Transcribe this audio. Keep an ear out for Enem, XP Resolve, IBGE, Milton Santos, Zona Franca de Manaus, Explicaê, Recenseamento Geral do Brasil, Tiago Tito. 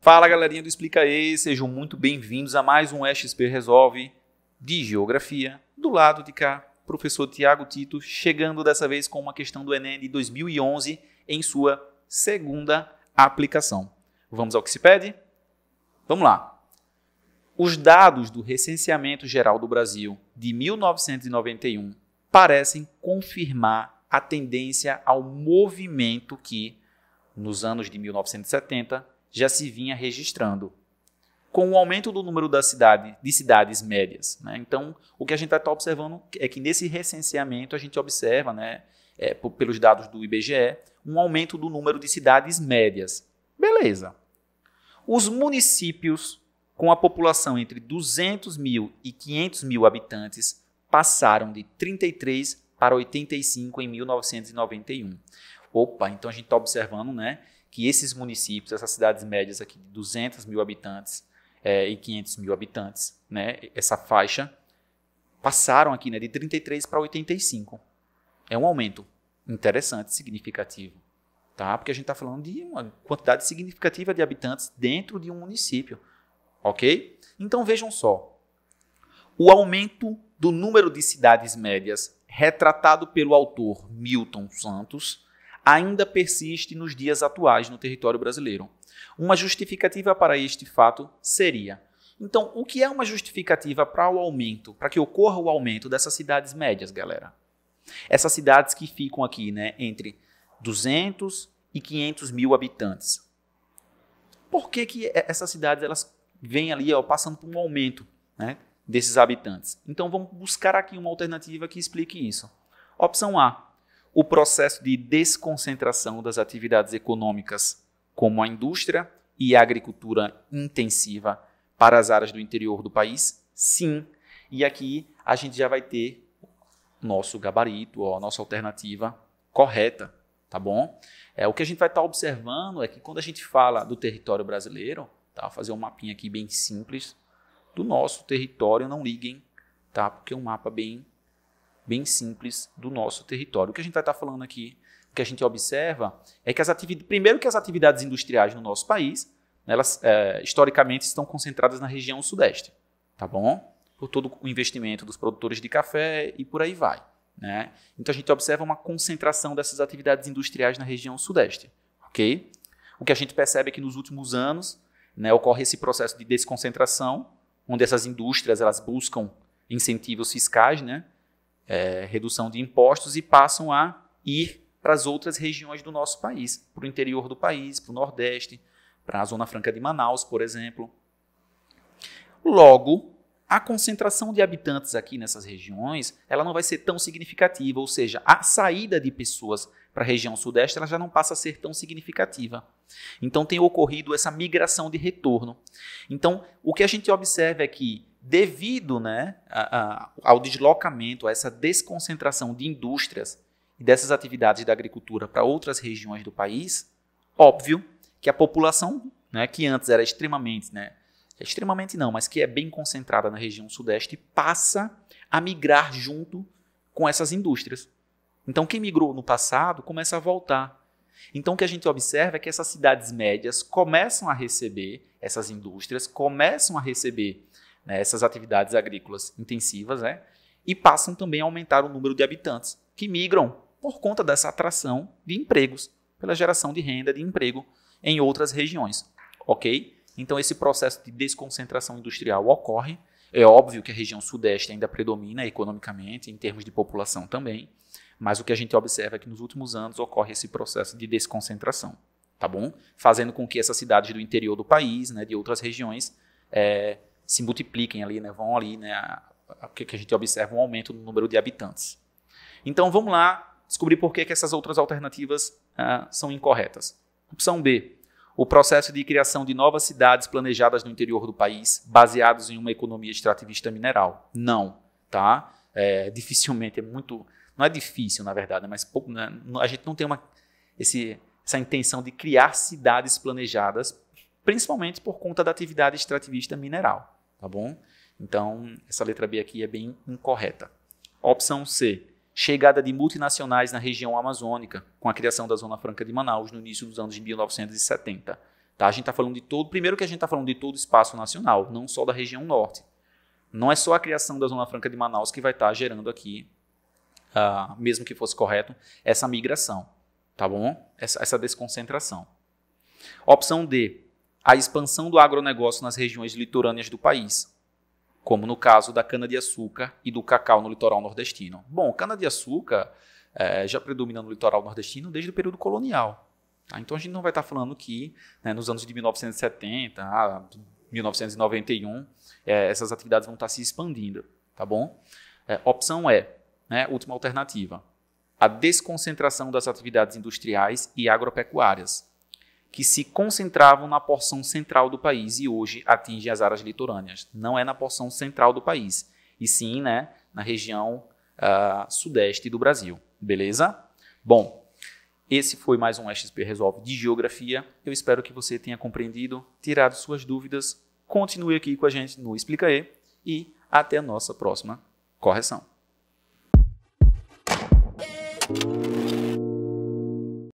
Fala galerinha do Explicaê, sejam muito bem-vindos a mais um XP Resolve de Geografia. Do lado de cá, professor Tiago Tito, chegando dessa vez com uma questão do Enem de 2011 em sua segunda aplicação. Vamos ao que se pede? Vamos lá. Os dados do Recenseamento Geral do Brasil de 1991 parecem confirmar a tendência ao movimento que, nos anos de 1970, já se vinha registrando, com o aumento do número de cidades médias. Né? Então, o que a gente está observando é que nesse recenseamento a gente observa, né, pelos dados do IBGE, um aumento do número de cidades médias. Beleza. Os municípios com a população entre 200 mil e 500 mil habitantes passaram de 33 para 85 em 1991. Opa, então a gente está observando, né, que esses municípios, essas cidades médias aqui de 200 mil habitantes e 500 mil habitantes, né, essa faixa, passaram aqui, né, de 33 para 85. É um aumento interessante, significativo, tá? Porque a gente está falando de uma quantidade significativa de habitantes dentro de um município. Ok? Então vejam só, o aumento do número de cidades médias retratado pelo autor Milton Santos ainda persiste nos dias atuais no território brasileiro. Uma justificativa para este fato seria, então, o que é uma justificativa para o aumento, para que ocorra o aumento dessas cidades médias, galera? Essas cidades que ficam aqui, né, entre 200 e 500 mil habitantes. Por que que essas cidades, elas vem ali, ó, passando por um aumento, né, desses habitantes? Então, vamos buscar aqui uma alternativa que explique isso. Opção A, o processo de desconcentração das atividades econômicas, como a indústria e a agricultura intensiva, para as áreas do interior do país? Sim. E aqui a gente já vai ter nosso gabarito, ó, nossa alternativa correta, tá bom? O que a gente vai estar observando é que quando a gente fala do território brasileiro, tá, fazer um mapinha aqui bem simples do nosso território, não liguem, tá? Porque é um mapa bem simples do nosso território. O que a gente vai estar falando aqui, o que a gente observa é que as atividades, primeiro que as atividades industriais no nosso país, elas historicamente estão concentradas na região sudeste, tá bom? Por todo o investimento dos produtores de café e por aí vai, né? Então a gente observa uma concentração dessas atividades industriais na região sudeste, ok? O que a gente percebe é que nos últimos anos, né, ocorre esse processo de desconcentração, onde essas indústrias, elas buscam incentivos fiscais, né, redução de impostos, e passam a ir para as outras regiões do nosso país, para o interior do país, para o Nordeste, para a Zona Franca de Manaus, por exemplo. Logo, a concentração de habitantes aqui nessas regiões, ela não vai ser tão significativa, ou seja, a saída de pessoas para a região sudeste, ela já não passa a ser tão significativa. Então, tem ocorrido essa migração de retorno. Então, o que a gente observa é que, devido, né, ao deslocamento, a essa desconcentração de indústrias e dessas atividades da agricultura para outras regiões do país, óbvio que a população, né, que antes era extremamente, né, extremamente não, mas que é bem concentrada na região sudeste, passa a migrar junto com essas indústrias. Então, quem migrou no passado começa a voltar. Então, o que a gente observa é que essas cidades médias começam a receber essas indústrias, começam a receber, né, essas atividades agrícolas intensivas, né, e passam também a aumentar o número de habitantes que migram por conta dessa atração de empregos, pela geração de renda, de emprego em outras regiões, ok? Então, esse processo de desconcentração industrial ocorre. É óbvio que a região sudeste ainda predomina economicamente, em termos de população também, mas o que a gente observa é que nos últimos anos ocorre esse processo de desconcentração, tá bom? Fazendo com que essas cidades do interior do país, né, de outras regiões, se multipliquem ali, né, vão ali, né, o que a gente observa, um aumento no número de habitantes. Então, vamos lá descobrir por que essas outras alternativas são incorretas. Opção B. O processo de criação de novas cidades planejadas no interior do país, baseados em uma economia extrativista mineral. Não, tá? Dificilmente, é muito... Não é difícil, na verdade, mas pouco, né? A gente não tem essa intenção de criar cidades planejadas, principalmente por conta da atividade extrativista mineral, tá bom? Então, essa letra B aqui é bem incorreta. Opção C. Chegada de multinacionais na região amazônica, com a criação da Zona Franca de Manaus no início dos anos de 1970. Tá? A gente está falando de todo... Primeiro que a gente está falando de todo o espaço nacional, não só da região norte. Não é só a criação da Zona Franca de Manaus que vai estar gerando aqui, mesmo que fosse correto, essa migração, tá bom? Essa desconcentração. Opção D, a expansão do agronegócio nas regiões litorâneas do país, como no caso da cana-de-açúcar e do cacau no litoral nordestino. Bom, cana-de-açúcar já predomina no litoral nordestino desde o período colonial. Tá? Então a gente não vai estar falando que, né, nos anos de 1970 a 1991, essas atividades vão estar se expandindo, tá bom? Opção E, né, última alternativa, a desconcentração das atividades industriais e agropecuárias, que se concentravam na porção central do país e hoje atingem as áreas litorâneas. Não é na porção central do país, e sim, né, na região sudeste do Brasil, beleza? Bom, esse foi mais um XP Resolve de Geografia. Eu espero que você tenha compreendido, tirado suas dúvidas. Continue aqui com a gente no Explicaê e até a nossa próxima correção.